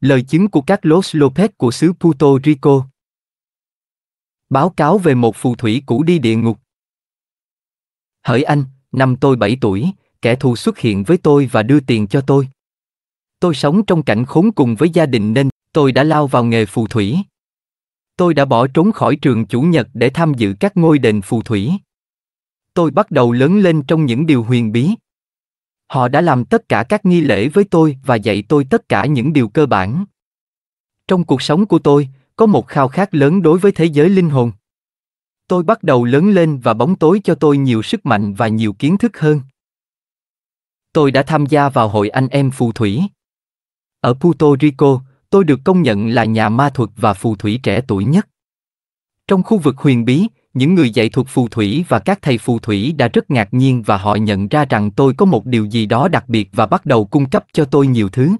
Lời chứng của Carlos Lopes của xứ Puerto Rico. Báo cáo về một phù thủy cũ đi địa ngục. Hỡi anh, năm tôi 7 tuổi, kẻ thù xuất hiện với tôi và đưa tiền cho tôi. Tôi sống trong cảnh khốn cùng với gia đình nên tôi đã lao vào nghề phù thủy. Tôi đã bỏ trốn khỏi trường chủ nhật để tham dự các ngôi đền phù thủy. Tôi bắt đầu lớn lên trong những điều huyền bí. Họ đã làm tất cả các nghi lễ với tôi và dạy tôi tất cả những điều cơ bản. Trong cuộc sống của tôi, có một khao khát lớn đối với thế giới linh hồn. Tôi bắt đầu lớn lên và bóng tối cho tôi nhiều sức mạnh và nhiều kiến thức hơn. Tôi đã tham gia vào hội anh em phù thủy. Ở Puerto Rico, tôi được công nhận là nhà ma thuật và phù thủy trẻ tuổi nhất. Trong khu vực huyền bí, những người dạy thuật phù thủy và các thầy phù thủy đã rất ngạc nhiên và họ nhận ra rằng tôi có một điều gì đó đặc biệt và bắt đầu cung cấp cho tôi nhiều thứ.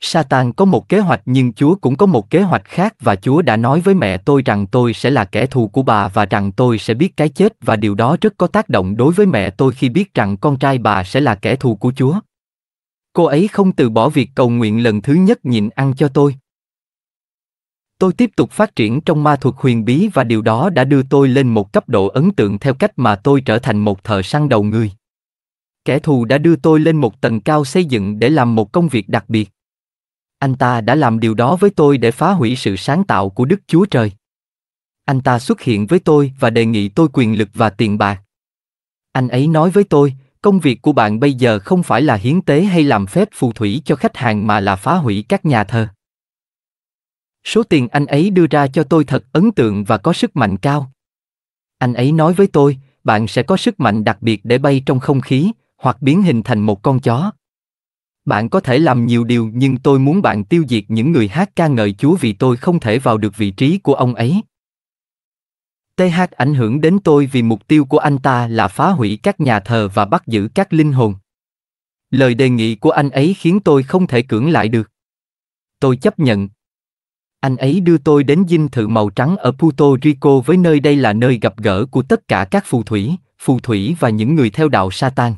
Satan có một kế hoạch nhưng Chúa cũng có một kế hoạch khác và Chúa đã nói với mẹ tôi rằng tôi sẽ là kẻ thù của bà và rằng tôi sẽ biết cái chết và điều đó rất có tác động đối với mẹ tôi khi biết rằng con trai bà sẽ là kẻ thù của Chúa. Cô ấy không từ bỏ việc cầu nguyện lần thứ nhất nhịn ăn cho tôi. Tôi tiếp tục phát triển trong ma thuật huyền bí và điều đó đã đưa tôi lên một cấp độ ấn tượng theo cách mà tôi trở thành một thợ săn đầu người. Kẻ thù đã đưa tôi lên một tầng cao xây dựng để làm một công việc đặc biệt. Anh ta đã làm điều đó với tôi để phá hủy sự sáng tạo của Đức Chúa Trời. Anh ta xuất hiện với tôi và đề nghị tôi quyền lực và tiền bạc. Anh ấy nói với tôi, công việc của bạn bây giờ không phải là hiến tế hay làm phép phù thủy cho khách hàng mà là phá hủy các nhà thờ. Số tiền anh ấy đưa ra cho tôi thật ấn tượng và có sức mạnh cao. Anh ấy nói với tôi, bạn sẽ có sức mạnh đặc biệt để bay trong không khí, hoặc biến hình thành một con chó. Bạn có thể làm nhiều điều nhưng tôi muốn bạn tiêu diệt những người hát ca ngợi Chúa vì tôi không thể vào được vị trí của ông ấy. TH ảnh hưởng đến tôi vì mục tiêu của anh ta là phá hủy các nhà thờ và bắt giữ các linh hồn. Lời đề nghị của anh ấy khiến tôi không thể cưỡng lại được. Tôi chấp nhận. Anh ấy đưa tôi đến dinh thự màu trắng ở Puerto Rico với nơi đây là nơi gặp gỡ của tất cả các phù thủy và những người theo đạo Satan.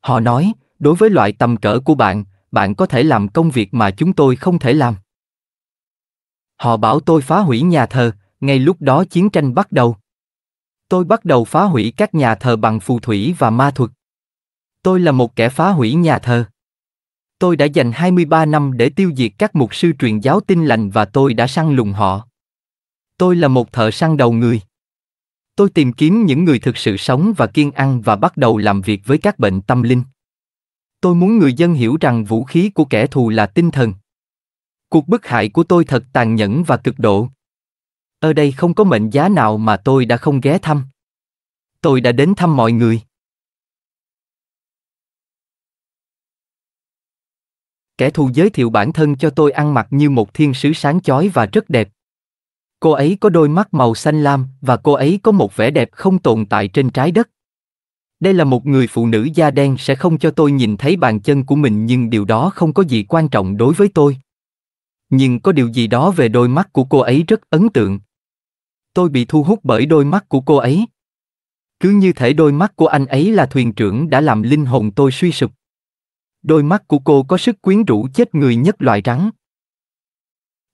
Họ nói, đối với loại tầm cỡ của bạn, bạn có thể làm công việc mà chúng tôi không thể làm. Họ bảo tôi phá hủy nhà thờ, ngay lúc đó chiến tranh bắt đầu. Tôi bắt đầu phá hủy các nhà thờ bằng phù thủy và ma thuật. Tôi là một kẻ phá hủy nhà thờ. Tôi đã dành 23 năm để tiêu diệt các mục sư truyền giáo Tin Lành và tôi đã săn lùng họ. Tôi là một thợ săn đầu người. Tôi tìm kiếm những người thực sự sống và kiêng ăn và bắt đầu làm việc với các bệnh tâm linh. Tôi muốn người dân hiểu rằng vũ khí của kẻ thù là tinh thần. Cuộc bức hại của tôi thật tàn nhẫn và cực độ. Ở đây không có mệnh giá nào mà tôi đã không ghé thăm. Tôi đã đến thăm mọi người. Kẻ thù giới thiệu bản thân cho tôi ăn mặc như một thiên sứ sáng chói và rất đẹp. Cô ấy có đôi mắt màu xanh lam và cô ấy có một vẻ đẹp không tồn tại trên trái đất. Đây là một người phụ nữ da đen sẽ không cho tôi nhìn thấy bàn chân của mình nhưng điều đó không có gì quan trọng đối với tôi. Nhưng có điều gì đó về đôi mắt của cô ấy rất ấn tượng. Tôi bị thu hút bởi đôi mắt của cô ấy. Cứ như thể đôi mắt của anh ấy là thuyền trưởng đã làm linh hồn tôi suy sụp. Đôi mắt của cô có sức quyến rũ chết người nhất loài rắn.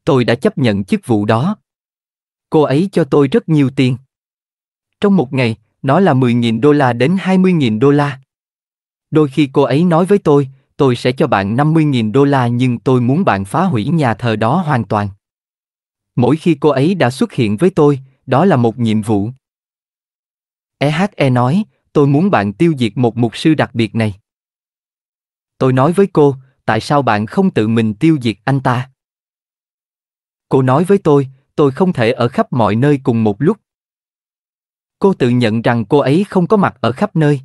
Tôi đã chấp nhận chức vụ đó. Cô ấy cho tôi rất nhiều tiền. Trong một ngày, nó là 10.000 đô la đến 20.000 đô la. Đôi khi cô ấy nói với tôi sẽ cho bạn 50.000 đô la nhưng tôi muốn bạn phá hủy nhà thờ đó hoàn toàn. Mỗi khi cô ấy đã xuất hiện với tôi, đó là một nhiệm vụ. EHE nói, tôi muốn bạn tiêu diệt một mục sư đặc biệt này. Tôi nói với cô, tại sao bạn không tự mình tiêu diệt anh ta? Cô nói với tôi không thể ở khắp mọi nơi cùng một lúc. Cô tự nhận rằng cô ấy không có mặt ở khắp nơi.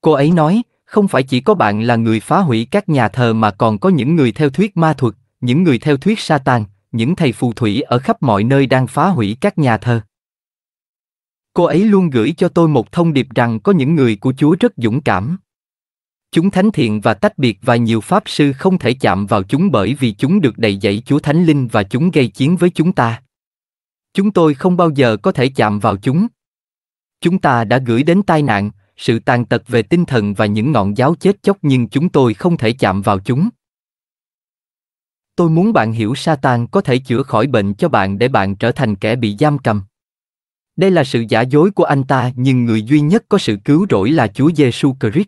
Cô ấy nói, không phải chỉ có bạn là người phá hủy các nhà thờ mà còn có những người theo thuyết ma thuật, những người theo thuyết Satan, những thầy phù thủy ở khắp mọi nơi đang phá hủy các nhà thờ. Cô ấy luôn gửi cho tôi một thông điệp rằng có những người của Chúa rất dũng cảm. Chúng thánh thiện và tách biệt và nhiều pháp sư không thể chạm vào chúng bởi vì chúng được đầy dẫy Chúa Thánh Linh và chúng gây chiến với chúng ta. Chúng tôi không bao giờ có thể chạm vào chúng. Chúng ta đã gửi đến tai nạn, sự tàn tật về tinh thần và những ngọn giáo chết chóc, nhưng chúng tôi không thể chạm vào chúng. Tôi muốn bạn hiểu Satan có thể chữa khỏi bệnh cho bạn để bạn trở thành kẻ bị giam cầm. Đây là sự giả dối của anh ta, nhưng người duy nhất có sự cứu rỗi là Chúa Giê-xu Christ.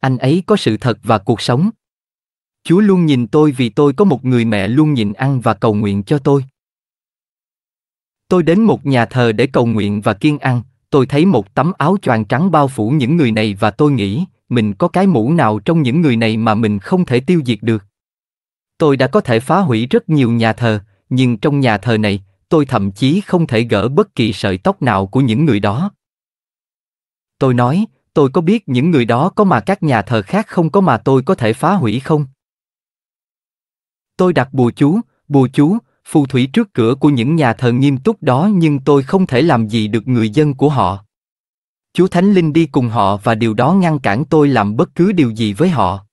Anh ấy có sự thật và cuộc sống. Chúa luôn nhìn tôi vì tôi có một người mẹ luôn nhịn ăn và cầu nguyện cho tôi. Tôi đến một nhà thờ để cầu nguyện và kiêng ăn. Tôi thấy một tấm áo choàng trắng bao phủ những người này và tôi nghĩ, mình có cái mũ nào trong những người này mà mình không thể tiêu diệt được. Tôi đã có thể phá hủy rất nhiều nhà thờ, nhưng trong nhà thờ này, tôi thậm chí không thể gỡ bất kỳ sợi tóc nào của những người đó. Tôi nói, tôi có biết những người đó có mà các nhà thờ khác không có mà tôi có thể phá hủy không? Tôi đặt bùa chú, phù thủy trước cửa của những nhà thờ nghiêm túc đó, nhưng tôi không thể làm gì được người dân của họ. Chúa Thánh Linh đi cùng họ và điều đó ngăn cản tôi làm bất cứ điều gì với họ.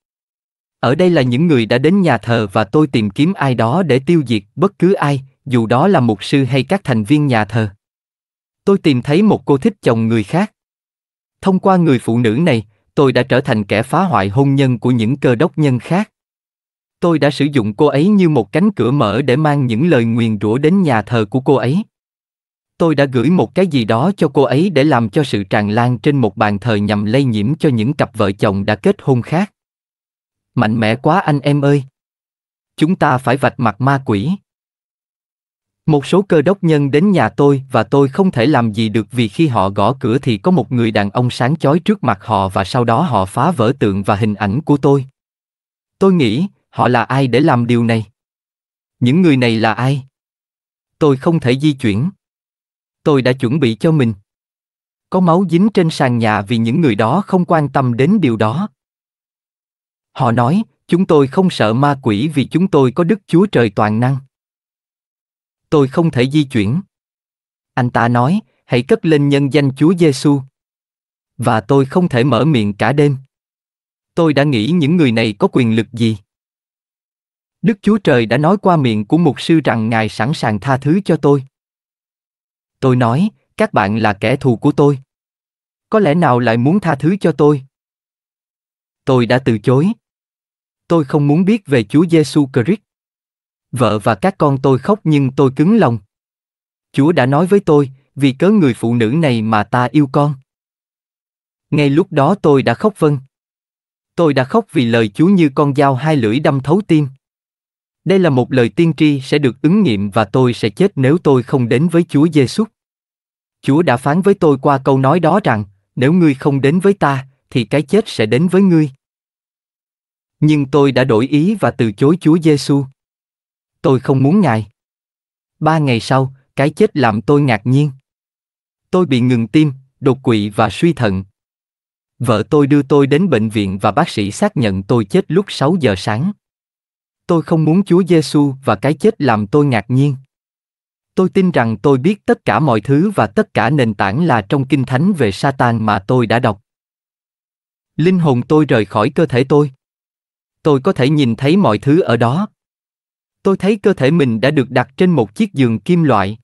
Ở đây là những người đã đến nhà thờ và tôi tìm kiếm ai đó để tiêu diệt bất cứ ai, dù đó là mục sư hay các thành viên nhà thờ. Tôi tìm thấy một cô thích chồng người khác. Thông qua người phụ nữ này, tôi đã trở thành kẻ phá hoại hôn nhân của những cơ đốc nhân khác. Tôi đã sử dụng cô ấy như một cánh cửa mở để mang những lời nguyền rủa đến nhà thờ của cô ấy. Tôi đã gửi một cái gì đó cho cô ấy để làm cho sự tràn lan trên một bàn thờ nhằm lây nhiễm cho những cặp vợ chồng đã kết hôn khác. Mạnh mẽ quá anh em ơi! Chúng ta phải vạch mặt ma quỷ. Một số cơ đốc nhân đến nhà tôi và tôi không thể làm gì được vì khi họ gõ cửa thì có một người đàn ông sáng chói trước mặt họ và sau đó họ phá vỡ tượng và hình ảnh của tôi. Tôi nghĩ, họ là ai để làm điều này? Những người này là ai? Tôi không thể di chuyển. Tôi đã chuẩn bị cho mình. Có máu dính trên sàn nhà vì những người đó không quan tâm đến điều đó. Họ nói, chúng tôi không sợ ma quỷ vì chúng tôi có Đức Chúa Trời toàn năng. Tôi không thể di chuyển. Anh ta nói, hãy cất lên nhân danh Chúa Giê-xu. Và tôi không thể mở miệng cả đêm. Tôi đã nghĩ những người này có quyền lực gì? Đức Chúa Trời đã nói qua miệng của mục sư rằng Ngài sẵn sàng tha thứ cho tôi. Tôi nói, các bạn là kẻ thù của tôi. Có lẽ nào lại muốn tha thứ cho tôi? Tôi đã từ chối. Tôi không muốn biết về Chúa Giê-xu Christ. Vợ và các con tôi khóc nhưng tôi cứng lòng. Chúa đã nói với tôi, vì cớ người phụ nữ này mà ta yêu con. Ngay lúc đó tôi đã khóc vâng. Tôi đã khóc vì lời Chúa như con dao hai lưỡi đâm thấu tim. Đây là một lời tiên tri sẽ được ứng nghiệm và tôi sẽ chết nếu tôi không đến với Chúa Giê-xu. Chúa đã phán với tôi qua câu nói đó rằng, nếu ngươi không đến với ta, thì cái chết sẽ đến với ngươi. Nhưng tôi đã đổi ý và từ chối Chúa Giê-xu. Tôi không muốn Ngài. 3 ngày sau, cái chết làm tôi ngạc nhiên. Tôi bị ngừng tim, đột quỵ và suy thận. Vợ tôi đưa tôi đến bệnh viện và bác sĩ xác nhận tôi chết lúc 6 giờ sáng. Tôi không muốn Chúa Giê-xu và cái chết làm tôi ngạc nhiên. Tôi tin rằng tôi biết tất cả mọi thứ và tất cả nền tảng là trong Kinh Thánh về Satan mà tôi đã đọc. Linh hồn tôi rời khỏi cơ thể tôi. Tôi có thể nhìn thấy mọi thứ ở đó. Tôi thấy cơ thể mình đã được đặt trên một chiếc giường kim loại.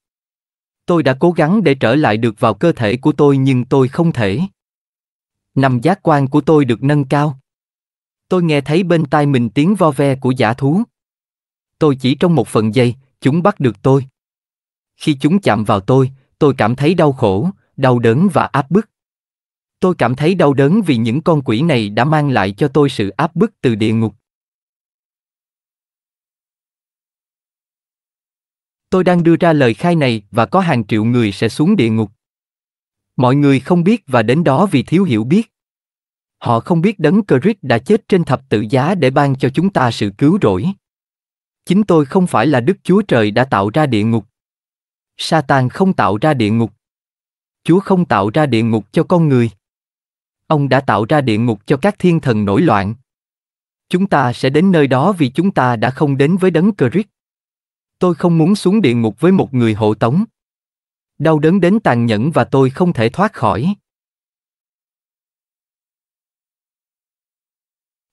Tôi đã cố gắng để trở lại được vào cơ thể của tôi nhưng tôi không thể. 5 giác quan của tôi được nâng cao. Tôi nghe thấy bên tai mình tiếng vo ve của dã thú. Tôi chỉ trong một phần giây, chúng bắt được tôi. Khi chúng chạm vào tôi cảm thấy đau khổ, đau đớn và áp bức. Tôi cảm thấy đau đớn vì những con quỷ này đã mang lại cho tôi sự áp bức từ địa ngục. Tôi đang đưa ra lời khai này và có hàng triệu người sẽ xuống địa ngục. Mọi người không biết và đến đó vì thiếu hiểu biết. Họ không biết Đấng Christ đã chết trên thập tự giá để ban cho chúng ta sự cứu rỗi. Chính tôi không phải là Đức Chúa Trời đã tạo ra địa ngục. Satan không tạo ra địa ngục. Chúa không tạo ra địa ngục cho con người. Ông đã tạo ra địa ngục cho các thiên thần nổi loạn. Chúng ta sẽ đến nơi đó vì chúng ta đã không đến với Đấng Christ. Tôi không muốn xuống địa ngục với một người hộ tống. Đau đớn đến tàn nhẫn và tôi không thể thoát khỏi.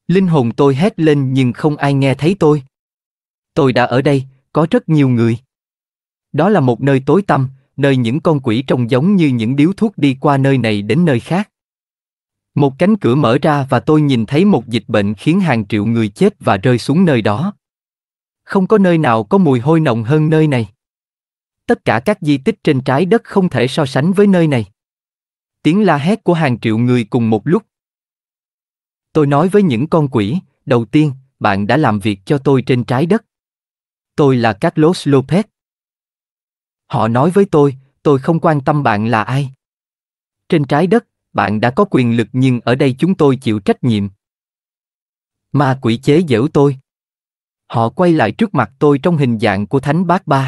Linh hồn tôi hét lên nhưng không ai nghe thấy tôi. Tôi đã ở đây, có rất nhiều người. Đó là một nơi tối tăm, nơi những con quỷ trông giống như những điếu thuốc đi qua nơi này đến nơi khác. Một cánh cửa mở ra và tôi nhìn thấy một dịch bệnh khiến hàng triệu người chết và rơi xuống nơi đó. Không có nơi nào có mùi hôi nồng hơn nơi này. Tất cả các di tích trên trái đất không thể so sánh với nơi này. Tiếng la hét của hàng triệu người cùng một lúc. Tôi nói với những con quỷ, đầu tiên, bạn đã làm việc cho tôi trên trái đất. Tôi là Carlos Lopes. Họ nói với tôi không quan tâm bạn là ai. Trên trái đất, bạn đã có quyền lực nhưng ở đây chúng tôi chịu trách nhiệm. Ma quỷ chế giễu tôi. Họ quay lại trước mặt tôi trong hình dạng của Thánh Bárbara.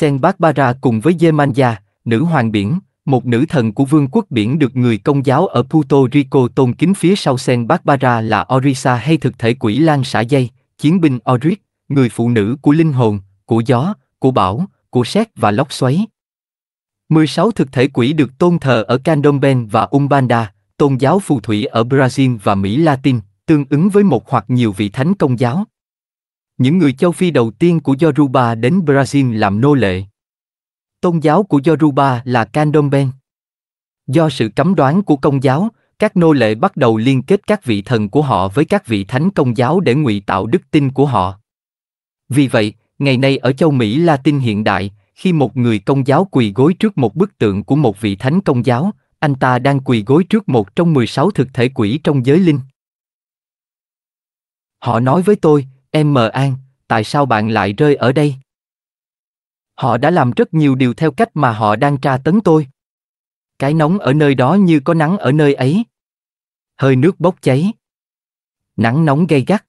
Thánh Bárbara cùng với Yemanjá, nữ hoàng biển, một nữ thần của vương quốc biển được người Công giáo ở Puerto Rico tôn kính. Phía sau Thánh Bárbara là Orisa hay thực thể quỷ lang xả dây, chiến binh Oris, người phụ nữ của linh hồn, của gió, của bão, của sét và lốc xoáy. 16 thực thể quỷ được tôn thờ ở Candomblé và Umbanda, tôn giáo phù thủy ở Brazil và Mỹ Latin, tương ứng với một hoặc nhiều vị thánh Công giáo. Những người châu Phi đầu tiên của Yoruba đến Brazil làm nô lệ. Tôn giáo của Yoruba là Candomblé. Do sự cấm đoán của Công giáo, các nô lệ bắt đầu liên kết các vị thần của họ với các vị thánh Công giáo để ngụy tạo đức tin của họ. Vì vậy, ngày nay ở châu Mỹ Latin hiện đại, khi một người Công giáo quỳ gối trước một bức tượng của một vị thánh Công giáo, anh ta đang quỳ gối trước một trong 16 thực thể quỷ trong giới linh. Họ nói với tôi, em mờ an, tại sao bạn lại rơi ở đây? Họ đã làm rất nhiều điều theo cách mà họ đang tra tấn tôi. Cái nóng ở nơi đó như có nắng ở nơi ấy. Hơi nước bốc cháy. Nắng nóng gay gắt.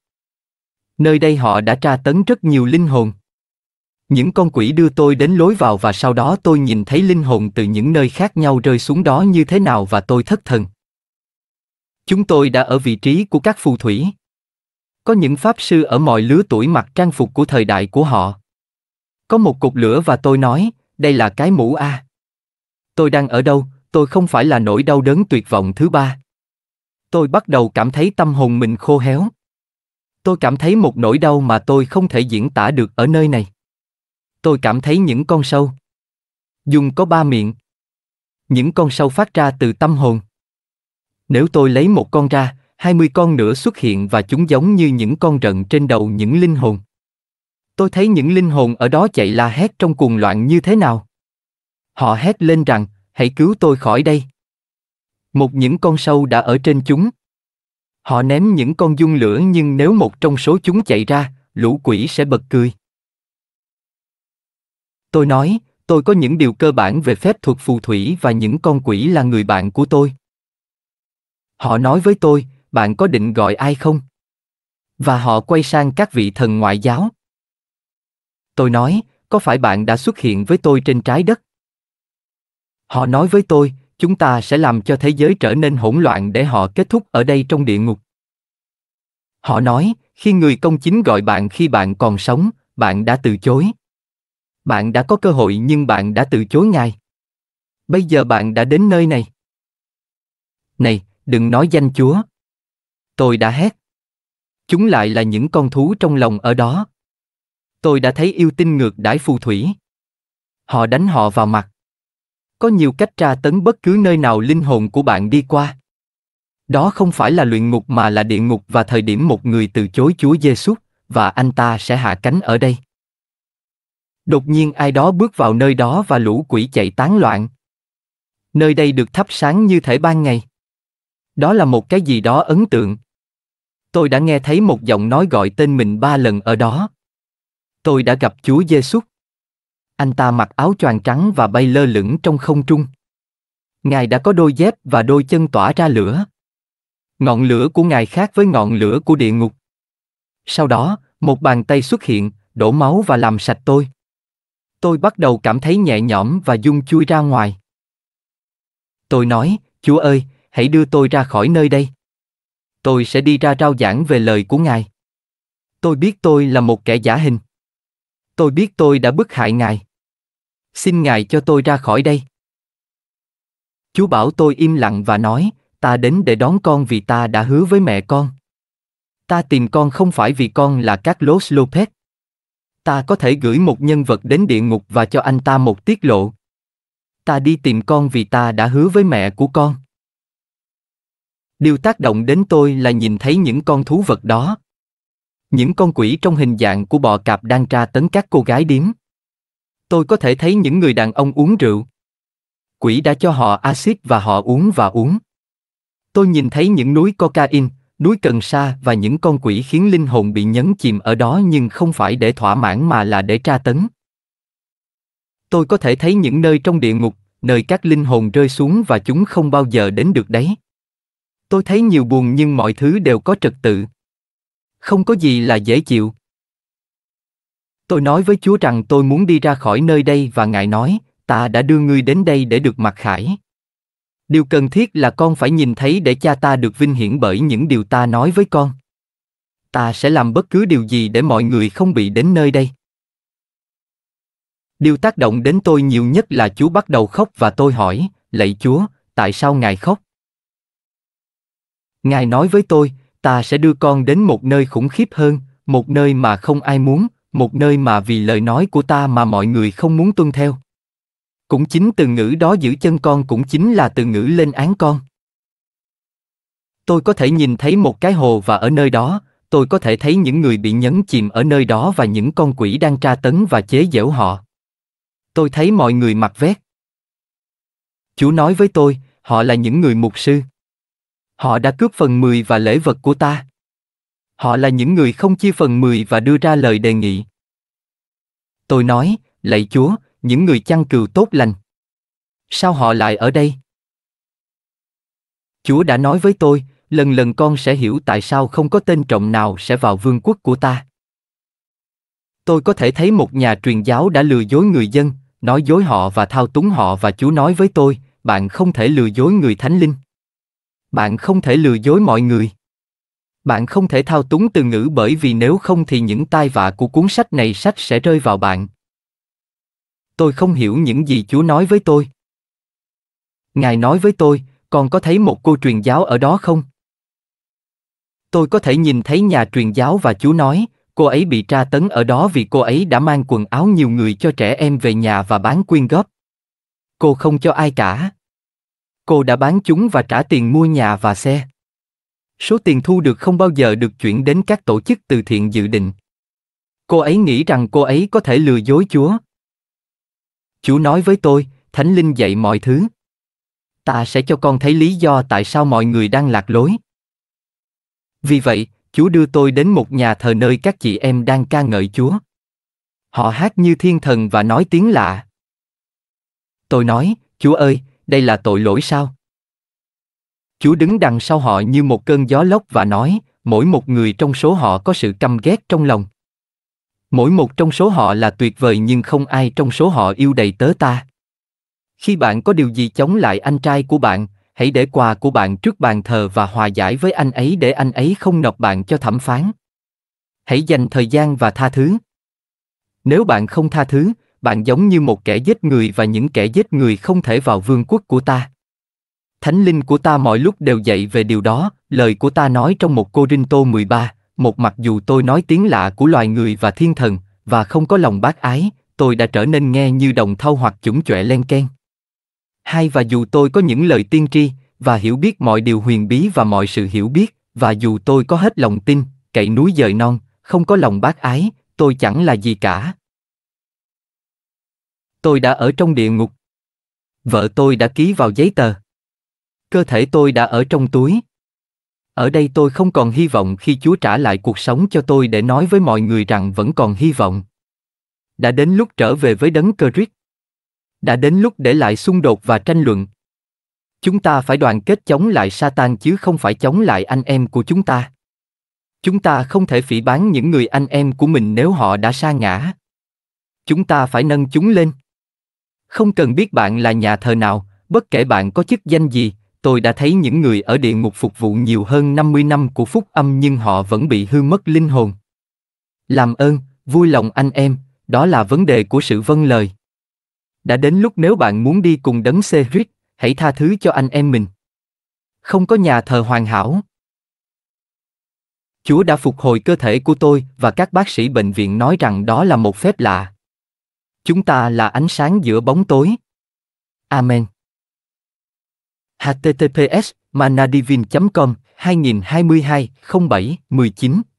Nơi đây họ đã tra tấn rất nhiều linh hồn. Những con quỷ đưa tôi đến lối vào và sau đó tôi nhìn thấy linh hồn từ những nơi khác nhau rơi xuống đó như thế nào và tôi thất thần. Chúng tôi đã ở vị trí của các phù thủy. Có những pháp sư ở mọi lứa tuổi mặc trang phục của thời đại của họ. Có một cột lửa và tôi nói, đây là cái mũ A. Tôi đang ở đâu, tôi không phải là nỗi đau đớn tuyệt vọng thứ ba. Tôi bắt đầu cảm thấy tâm hồn mình khô héo. Tôi cảm thấy một nỗi đau mà tôi không thể diễn tả được ở nơi này. Tôi cảm thấy những con sâu. Dùng có 3 miệng. Những con sâu phát ra từ tâm hồn. Nếu tôi lấy một con ra, 20 con nữa xuất hiện và chúng giống như những con rận trên đầu những linh hồn. Tôi thấy những linh hồn ở đó chạy la hét trong cuồng loạn như thế nào. Họ hét lên rằng, hãy cứu tôi khỏi đây. Một những con sâu đã ở trên chúng. Họ ném những con dung lửa nhưng nếu một trong số chúng chạy ra, lũ quỷ sẽ bật cười. Tôi nói, tôi có những điều cơ bản về phép thuật phù thủy và những con quỷ là người bạn của tôi. Họ nói với tôi, bạn có định gọi ai không? Và họ quay sang các vị thần ngoại giáo. Tôi nói, có phải bạn đã xuất hiện với tôi trên trái đất? Họ nói với tôi, chúng ta sẽ làm cho thế giới trở nên hỗn loạn để họ kết thúc ở đây trong địa ngục. Họ nói, khi người công chính gọi bạn khi bạn còn sống, bạn đã từ chối. Bạn đã có cơ hội nhưng bạn đã từ chối ngài. Bây giờ bạn đã đến nơi này. Này, đừng nói danh Chúa. Tôi đã hét. Chúng lại là những con thú trong lòng ở đó. Tôi đã thấy yêu tinh ngược đãi phù thủy. Họ đánh họ vào mặt. Có nhiều cách tra tấn bất cứ nơi nào linh hồn của bạn đi qua. Đó không phải là luyện ngục mà là địa ngục và thời điểm một người từ chối Chúa Giê-xu và anh ta sẽ hạ cánh ở đây. Đột nhiên ai đó bước vào nơi đó và lũ quỷ chạy tán loạn. Nơi đây được thắp sáng như thể ban ngày. Đó là một cái gì đó ấn tượng. Tôi đã nghe thấy một giọng nói gọi tên mình 3 lần ở đó. Tôi đã gặp Chúa Giê-xu. Anh ta mặc áo choàng trắng và bay lơ lửng trong không trung. Ngài đã có đôi dép và đôi chân tỏa ra lửa. Ngọn lửa của Ngài khác với ngọn lửa của địa ngục. Sau đó, một bàn tay xuất hiện, đổ máu và làm sạch tôi. Tôi bắt đầu cảm thấy nhẹ nhõm và run chui ra ngoài. Tôi nói, Chúa ơi, hãy đưa tôi ra khỏi nơi đây. Tôi sẽ đi ra rao giảng về lời của Ngài. Tôi biết tôi là một kẻ giả hình. Tôi biết tôi đã bức hại Ngài. Xin Ngài cho tôi ra khỏi đây. Chúa bảo tôi im lặng và nói, ta đến để đón con vì ta đã hứa với mẹ con. Ta tìm con không phải vì con là Carlos Lopes. Ta có thể gửi một nhân vật đến địa ngục và cho anh ta một tiết lộ. Ta đi tìm con vì ta đã hứa với mẹ của con. Điều tác động đến tôi là nhìn thấy những con thú vật đó. Những con quỷ trong hình dạng của bọ cạp đang tra tấn các cô gái điếm. Tôi có thể thấy những người đàn ông uống rượu. Quỷ đã cho họ axit và họ uống và uống. Tôi nhìn thấy những núi cocaine, núi cần sa và những con quỷ khiến linh hồn bị nhấn chìm ở đó, nhưng không phải để thỏa mãn mà là để tra tấn. Tôi có thể thấy những nơi trong địa ngục, nơi các linh hồn rơi xuống và chúng không bao giờ đến được đấy. Tôi thấy nhiều buồn nhưng mọi thứ đều có trật tự. Không có gì là dễ chịu. Tôi nói với Chúa rằng tôi muốn đi ra khỏi nơi đây và Ngài nói, ta đã đưa ngươi đến đây để được mặc khải. Điều cần thiết là con phải nhìn thấy để cha ta được vinh hiển bởi những điều ta nói với con. Ta sẽ làm bất cứ điều gì để mọi người không bị đến nơi đây. Điều tác động đến tôi nhiều nhất là Chúa bắt đầu khóc và tôi hỏi, lạy Chúa, tại sao Ngài khóc? Ngài nói với tôi, ta sẽ đưa con đến một nơi khủng khiếp hơn, một nơi mà không ai muốn, một nơi mà vì lời nói của ta mà mọi người không muốn tuân theo. Cũng chính từ ngữ đó giữ chân con cũng chính là từ ngữ lên án con. Tôi có thể nhìn thấy một cái hồ và ở nơi đó, tôi có thể thấy những người bị nhấn chìm ở nơi đó và những con quỷ đang tra tấn và chế giễu họ. Tôi thấy mọi người mặc vest. Chúa nói với tôi, họ là những người mục sư. Họ đã cướp phần 10 và lễ vật của ta. Họ là những người không chia phần 10 và đưa ra lời đề nghị. Tôi nói, lạy Chúa, những người chăn cừu tốt lành. Sao họ lại ở đây? Chúa đã nói với tôi, lần lần con sẽ hiểu tại sao không có tên trọng nào sẽ vào vương quốc của ta. Tôi có thể thấy một nhà truyền giáo đã lừa dối người dân, nói dối họ và thao túng họ và Chúa nói với tôi, bạn không thể lừa dối người thánh linh. Bạn không thể lừa dối mọi người. Bạn không thể thao túng từ ngữ bởi vì nếu không thì những tai vạ của cuốn sách này sách sẽ rơi vào bạn. Tôi không hiểu những gì Chúa nói với tôi. Ngài nói với tôi, con có thấy một cô truyền giáo ở đó không? Tôi có thể nhìn thấy nhà truyền giáo và Chúa nói, cô ấy bị tra tấn ở đó vì cô ấy đã mang quần áo nhiều người cho trẻ em về nhà và bán quyên góp. Cô không cho ai cả. Cô đã bán chúng và trả tiền mua nhà và xe. Số tiền thu được không bao giờ được chuyển đến các tổ chức từ thiện dự định. Cô ấy nghĩ rằng cô ấy có thể lừa dối Chúa. Chúa nói với tôi, Thánh Linh dạy mọi thứ. Ta sẽ cho con thấy lý do tại sao mọi người đang lạc lối. Vì vậy, Chúa đưa tôi đến một nhà thờ nơi các chị em đang ca ngợi Chúa. Họ hát như thiên thần và nói tiếng lạ. Tôi nói, Chúa ơi, đây là tội lỗi sao? Chúa đứng đằng sau họ như một cơn gió lốc và nói, mỗi một người trong số họ có sự căm ghét trong lòng. Mỗi một trong số họ là tuyệt vời nhưng không ai trong số họ yêu đầy tớ ta. Khi bạn có điều gì chống lại anh trai của bạn, hãy để quà của bạn trước bàn thờ và hòa giải với anh ấy để anh ấy không nộp bạn cho thẩm phán. Hãy dành thời gian và tha thứ. Nếu bạn không tha thứ, bạn giống như một kẻ giết người và những kẻ giết người không thể vào vương quốc của ta. Thánh linh của ta mọi lúc đều dạy về điều đó, lời của ta nói trong 1 Cô-rinh-tô 13, một mặc dù tôi nói tiếng lạ của loài người và thiên thần, và không có lòng bác ái, tôi đã trở nên nghe như đồng thau hoặc chủng chọe len ken. Hai và dù tôi có những lời tiên tri, và hiểu biết mọi điều huyền bí và mọi sự hiểu biết, và dù tôi có hết lòng tin, cậy núi dời non, không có lòng bác ái, tôi chẳng là gì cả. Tôi đã ở trong địa ngục. Vợ tôi đã ký vào giấy tờ. Cơ thể tôi đã ở trong túi. Ở đây tôi không còn hy vọng khi Chúa trả lại cuộc sống cho tôi để nói với mọi người rằng vẫn còn hy vọng. Đã đến lúc trở về với đấng Christ. Đã đến lúc để lại xung đột và tranh luận. Chúng ta phải đoàn kết chống lại Satan chứ không phải chống lại anh em của chúng ta. Chúng ta không thể phỉ báng những người anh em của mình nếu họ đã sa ngã. Chúng ta phải nâng chúng lên. Không cần biết bạn là nhà thờ nào, bất kể bạn có chức danh gì, tôi đã thấy những người ở địa ngục phục vụ nhiều hơn 50 năm của phúc âm nhưng họ vẫn bị hư mất linh hồn. Làm ơn, vui lòng anh em, đó là vấn đề của sự vâng lời. Đã đến lúc nếu bạn muốn đi cùng đấng Christ, hãy tha thứ cho anh em mình. Không có nhà thờ hoàn hảo. Chúa đã phục hồi cơ thể của tôi và các bác sĩ bệnh viện nói rằng đó là một phép lạ. Chúng ta là ánh sáng giữa bóng tối. Amen. https manadivin.com 2022-07-19